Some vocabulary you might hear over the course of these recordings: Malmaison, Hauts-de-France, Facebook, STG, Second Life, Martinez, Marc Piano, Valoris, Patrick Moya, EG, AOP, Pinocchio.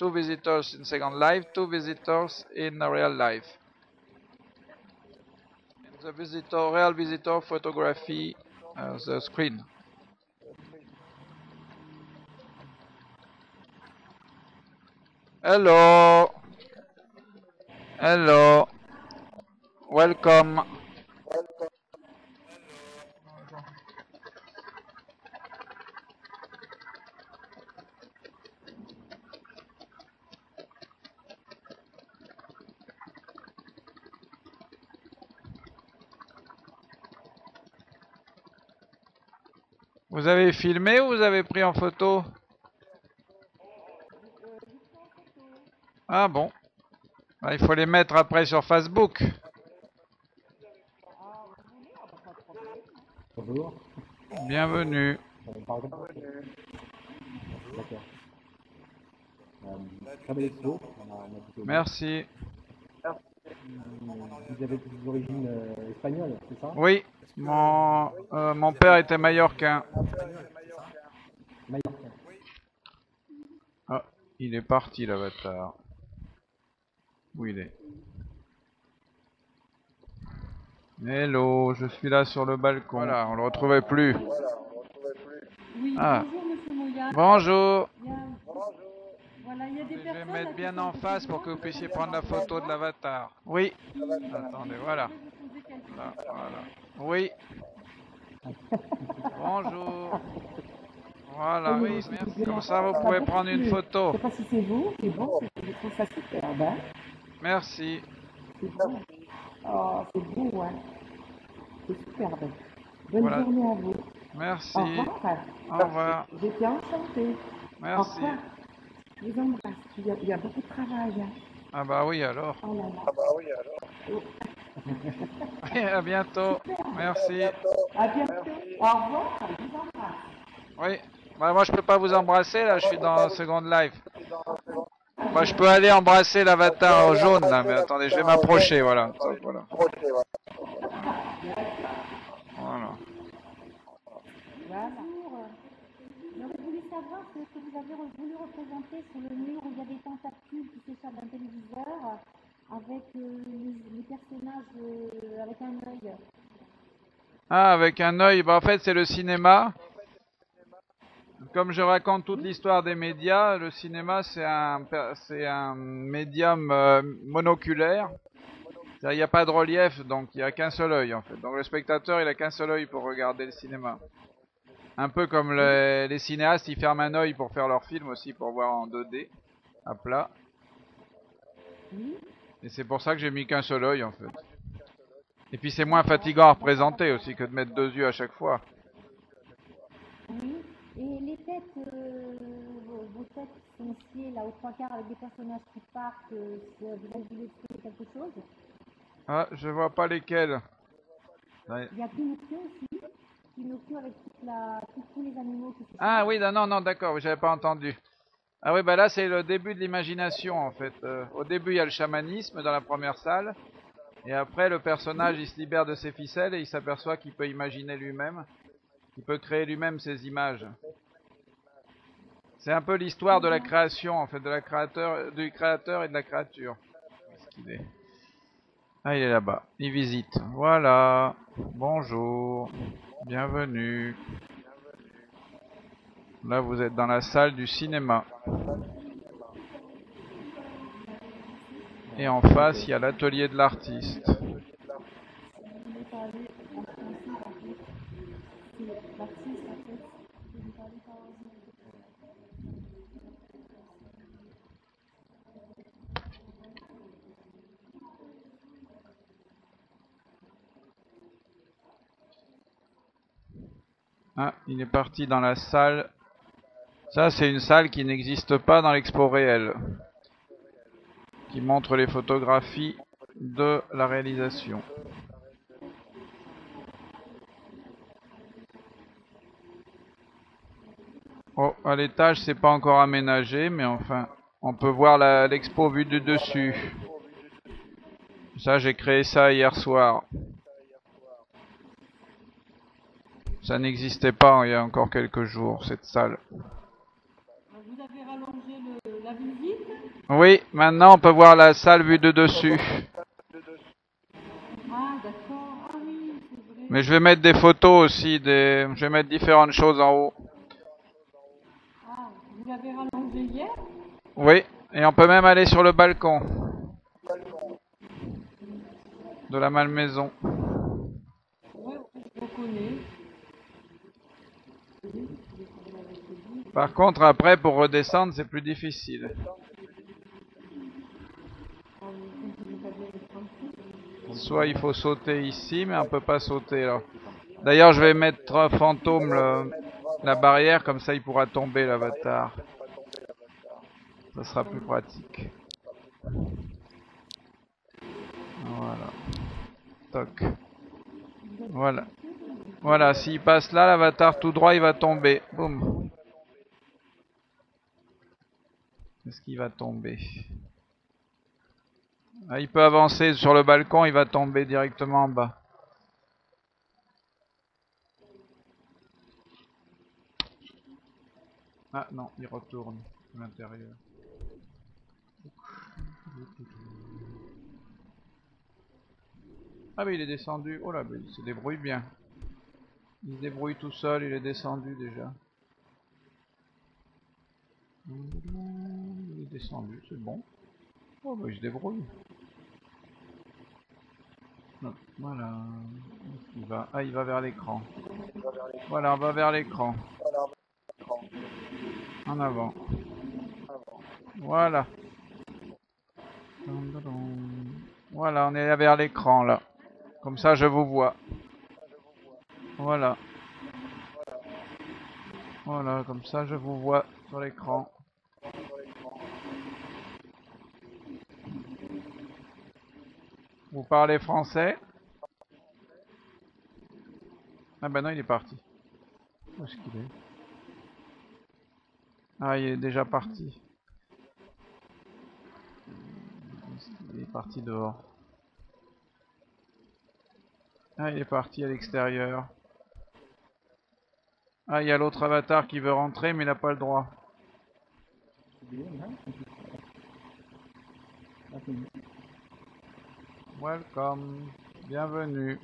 2 visitors in Second Life, 2 visitors in real life. And the visitor, real visitor photography the screen. Hello. Hello. Welcome. Vous avez filmé ou vous avez pris en photo? Ah bon. Bah, il faut les mettre après sur Facebook. Bonjour. Bienvenue. Bonjour. Merci. Vous avez des origines espagnoles, c'est ça? Oui. Mon père était mallorquin. Ah, il est parti l'avatar. Où il est? Hello, je suis là sur le balcon. Voilà, on le retrouvait plus. Oui, ah. Bonjour monsieur Mouya. Bonjour. Bonjour. Voilà, il y a des personnes. Je vais mettre bien en face pour que vous puissiez prendre la photo de l'avatar. Oui. Attendez, voilà. Là, voilà. Oui. Bonjour. Voilà, oui, merci. Comme ça, vous pouvez prendre une photo. Je ne sais pas si c'est vous, c'est bon, je trouve ça super. Ben. Merci. C'est beau. Oh, c'est beau, hein. C'est superbe. Bonne voilà. Journée à vous. Merci. Au revoir. Au revoir. J'étais enchantée. Merci. Je vous embrasse. Il y a beaucoup de travail. Hein. Ah bah oui, alors. Oh là là. Ah bah oui, alors. Oh. À bientôt. Merci. À bientôt. Au revoir. Oui. Bah, moi, je peux pas vous embrasser là. Je suis dans Second Life. Moi, je peux aller embrasser l'avatar jaune là. Mais attendez, je vais m'approcher. Voilà. Voilà. Voilà. J'aurais voulu savoir ce que vous avez voulu représenter sur le mur où il y a des tentacules qui s'échappent d'un téléviseur. Avec les personnages avec un œil. Ah, avec un œil, bah, en fait c'est le cinéma. Comme je raconte toute l'histoire des médias, le cinéma c'est un médium monoculaire. Il n'y a pas de relief, donc il n'y a qu'un seul œil en fait. Donc le spectateur il a qu'un seul œil pour regarder le cinéma. Un peu comme les cinéastes, ils ferment un œil pour faire leur film aussi, pour voir en 2D, à plat. Et c'est pour ça que j'ai mis qu'un seul œil en fait. Et puis c'est moins fatigant à représenter aussi que de mettre deux yeux à chaque fois. Oui, et les têtes, vos têtes sont sciées là aux trois quarts avec des personnages qui partent, vous avez voulu expliquer quelque chose? Ah, je vois pas lesquels. Il y a Pinocchio aussi, Pinocchio avec tous les animaux qui sont... Ah oui, non, d'accord, j'avais pas entendu. Ah oui, bah là c'est le début de l'imagination en fait. Au début il y a le chamanisme dans la première salle, et après le personnage il se libère de ses ficelles et il s'aperçoit qu'il peut imaginer lui-même, qu'il peut créer lui-même ses images. C'est un peu l'histoire de la création en fait, du créateur et de la créature. Qu'est-ce qu'il est? Ah, il est là-bas, il visite. Voilà, bonjour, bienvenue. Là, vous êtes dans la salle du cinéma. Et en face, il y a l'atelier de l'artiste. Ah, il est parti dans la salle... Ça, c'est une salle qui n'existe pas dans l'expo réelle, qui montre les photographies de la réalisation. Oh, à l'étage, c'est pas encore aménagé, mais enfin, on peut voir l'expo vue du dessus. Ça, j'ai créé ça hier soir. Ça n'existait pas il y a encore quelques jours, cette salle. Vous avez rallongé la visite. Oui, maintenant on peut voir la salle vue de dessus. Mais je vais mettre des photos aussi, je vais mettre différentes choses en haut. Ah, vous l'avez rallongé hier? Oui, et on peut même aller sur le balcon de la Malmaison. Par contre, après, pour redescendre, c'est plus difficile. Soit il faut sauter ici, mais on peut pas sauter là. D'ailleurs, je vais mettre fantôme la barrière, comme ça il pourra tomber l'avatar. Ça sera plus pratique. Voilà. Toc. Voilà. Voilà, s'il passe là, l'avatar tout droit, il va tomber. Boum. Est-ce qu'il va tomber? Ah, il peut avancer sur le balcon, il va tomber directement en bas. Ah non, il retourne à l'intérieur. Ah mais il est descendu, oh là, mais il se débrouille bien. Il se débrouille tout seul, il est descendu déjà. Il est descendu, c'est bon. Oh bah il se débrouille. Voilà. Il va vers l'écran. Voilà, on va vers l'écran. En avant. Voilà. Voilà, on est vers l'écran là. Comme ça je vous vois. Voilà. Voilà, comme ça je vous vois sur l'écran. Vous parlez français? Ah ben non, il est parti. Où est-ce qu'il est? Ah, il est déjà parti. Il est parti dehors. Ah, il est parti à l'extérieur. Ah, il y a l'autre avatar qui veut rentrer, mais il n'a pas le droit. Welcome, bienvenue.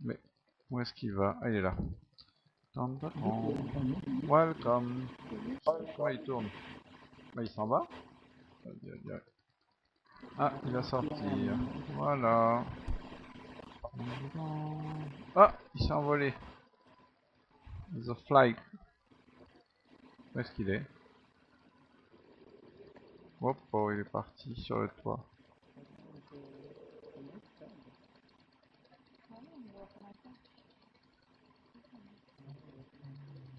Mais où est-ce qu'il va? Ah, il est là. Welcome. Pourquoi il tourne? Bah, il s'en va. Ah, il va sortir. Voilà. Ah, il s'est envolé. The fly. Où est-ce qu'il est? Hop, oh, il est parti sur le toit.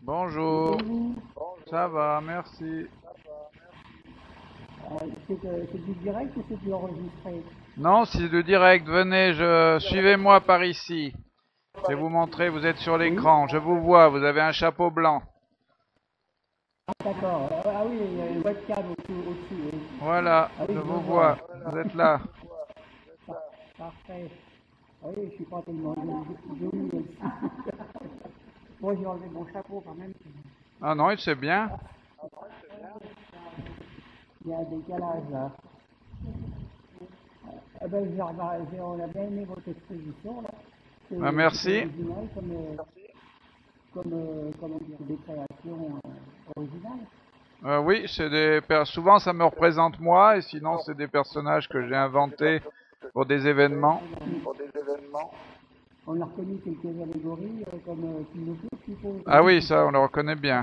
Bonjour. Bonjour. Ça va, merci. C'est du direct ou c'est du enregistré? Non, c'est du direct. Venez, suivez-moi par ici. Je vais vous montrer, vous êtes sur l'écran. Oui. Je vous vois, vous avez un chapeau blanc. D'accord. Ah oui, il y a une webcam au-dessus. Voilà, ah oui, je vous vois. Vous êtes là. Parfait. Oui, je suis pas tellement joli aussi. Moi, j'ai enlevé mon chapeau quand même. Ah non, il sait bien. Il y a un décalage là. Eh ben, on a bien aimé votre exposition là. Ah, merci. Comme des créations originales. Oui, c'est des souvent ça me représente moi, et sinon c'est des personnages que j'ai inventés pour des événements. On a reconnu quelques allégories comme Pinocchio. Ah oui, ça on le reconnaît bien.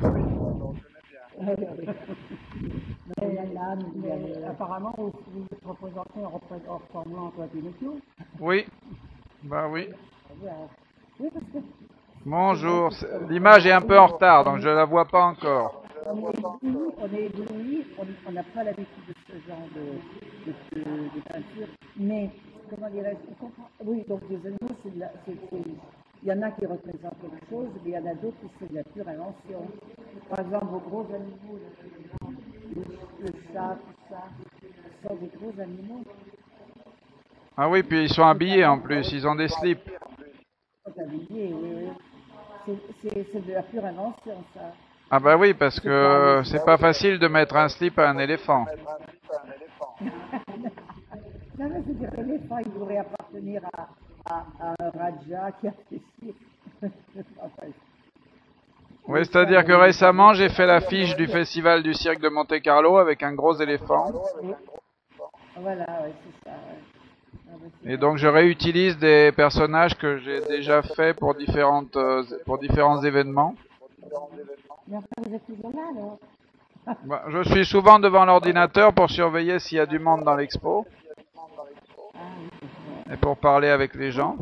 Mais apparemment vous vous représentez en ressemblant à Pinocchio. Oui, bah oui. Oui, parce que... Bonjour, l'image est un peu en retard, donc je la vois pas encore. On est ébloui, on n'a pas l'habitude de ce genre de peinture, mais comment dirais-je? Oui, donc des animaux, il y en a qui représentent quelque chose, mais il y en a d'autres qui sont de la pure invention. Par exemple, vos gros animaux, le chat, tout ça, ce sont des gros animaux. Ah oui, puis ils sont habillés en plus, ils ont des slips. C'est de la pure invention, ça. Ah bah oui, parce que c'est pas facile de mettre un slip à un éléphant. Non, mais c'est-à-dire l'éléphant, il devrait appartenir à un Raja qui a fait ci. Oui, c'est-à-dire que récemment, j'ai fait l'affiche du Festival du Cirque de Monte-Carlo avec un gros éléphant. Voilà, oui, c'est ça. Et donc, je réutilise des personnages que j'ai déjà faits pour, différents événements. Mais enfin, vous êtes toujours là, alors ? Bah, je suis souvent devant l'ordinateur pour surveiller s'il y a du monde dans l'expo et pour parler avec les gens.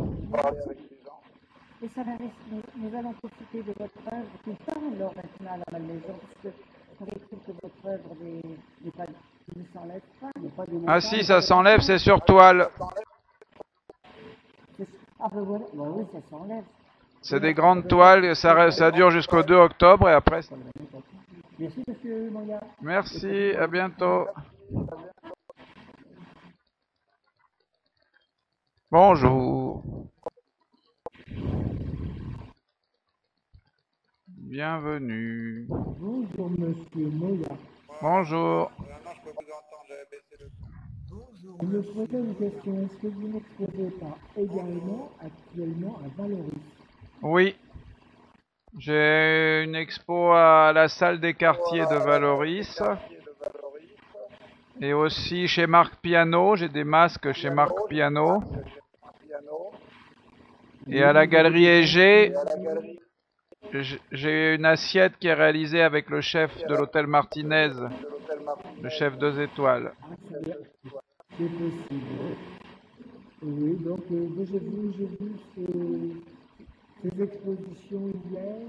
Et ça va rester. Nous allons profiter de votre œuvre tout le temps, alors maintenant à la Malmaison, parce qu'on trouve que votre œuvre ne s'enlève pas. Ah si, ça s'enlève, c'est sur toile. Ah ben voilà, bah oui, ça s'enlève. C'est des grandes toiles, ça dure jusqu'au 2 octobre et après... Merci, monsieur Moya. Merci, à bientôt. Bonjour. Bienvenue. Bonjour, monsieur Moya. Bonjour. Je me posais une question. Est-ce que vous n'exposez pas également actuellement à Valoris? Oui. J'ai une expo à la salle des quartiers de Valoris et aussi chez Marc Piano, j'ai des masques chez Marc Piano et à la galerie EG, j'ai une assiette qui est réalisée avec le chef de l'hôtel Martinez, le chef 2 étoiles. C'est possible. Oui, donc j'ai vu ces expositions hier.